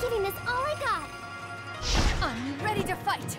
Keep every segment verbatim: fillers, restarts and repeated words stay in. giving this all I got. I'm ready to fight.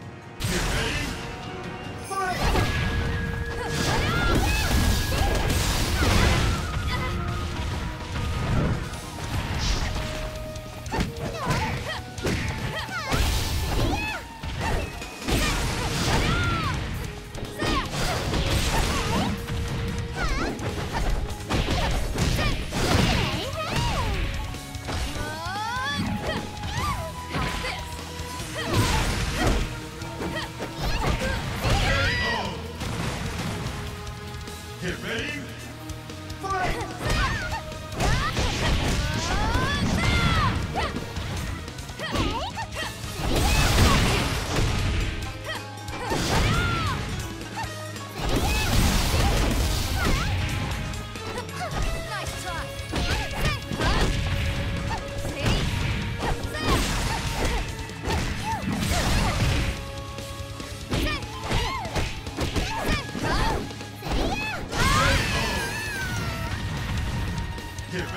You ready?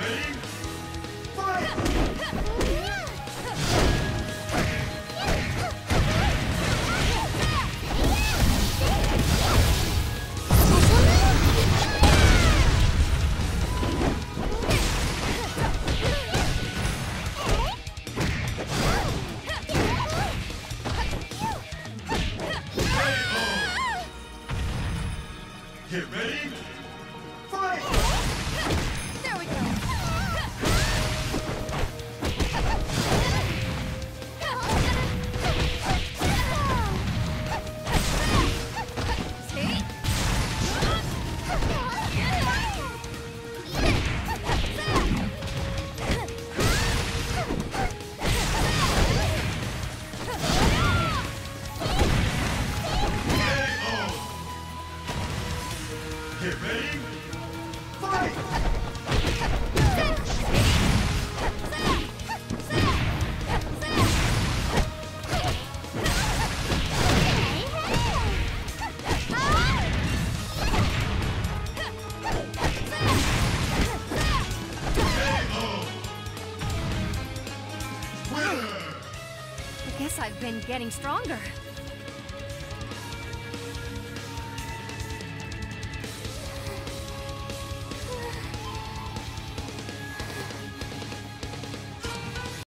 Get ready? Fight! Get ready? Fight! Get ready? Fight! Get ready? Fight! I guess I've been getting stronger.